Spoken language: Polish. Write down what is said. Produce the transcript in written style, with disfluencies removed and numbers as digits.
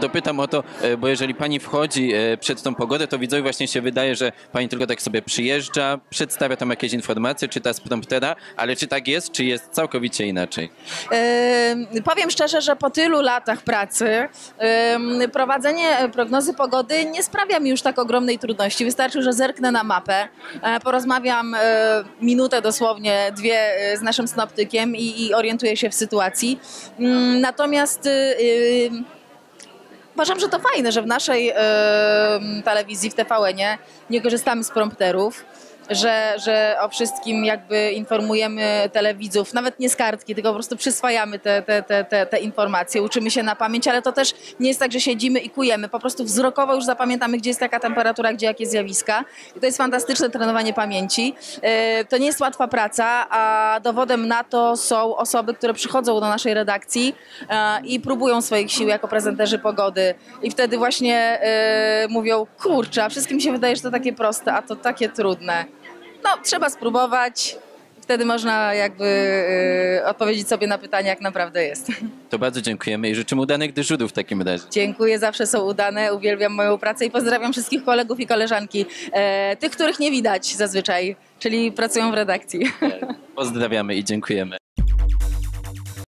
Dopytam o to, bo jeżeli pani wchodzi przed tą pogodę, to widzowi właśnie się wydaje, że pani tylko tak sobie przyjeżdża, przedstawia tam jakieś informacje, czyta z promptera, ale czy tak jest, czy jest całkowicie inaczej? Powiem szczerze, że po tylu latach pracy prowadzenie prognozy pogody nie sprawia mi już tak ogromnej trudności. Wystarczy, że zerknę na mapę, porozmawiam minutę dosłownie, dwie z naszym synoptykiem i orientuję się w sytuacji. Natomiast uważam, że to fajne, że w naszej telewizji, w TVN-ie nie korzystamy z prompterów, że o wszystkim jakby informujemy telewidzów, nawet nie z kartki, tylko po prostu przyswajamy te informacje, uczymy się na pamięć, ale to też nie jest tak, że siedzimy i kujemy, po prostu wzrokowo już zapamiętamy, gdzie jest taka temperatura, gdzie jakie zjawiska. I to jest fantastyczne trenowanie pamięci. To nie jest łatwa praca, a dowodem na to są osoby, które przychodzą do naszej redakcji i próbują swoich sił jako prezenterzy pogody. I wtedy właśnie mówią, kurczę, a wszystkim się wydaje, że to takie proste, a to takie trudne. No, trzeba spróbować, wtedy można jakby odpowiedzieć sobie na pytanie, jak naprawdę jest. To bardzo dziękujemy i życzymy udanych dyżurów w takim razie. Dziękuję, zawsze są udane, uwielbiam moją pracę i pozdrawiam wszystkich kolegów i koleżanki, tych, których nie widać zazwyczaj, czyli pracują w redakcji. Pozdrawiamy i dziękujemy.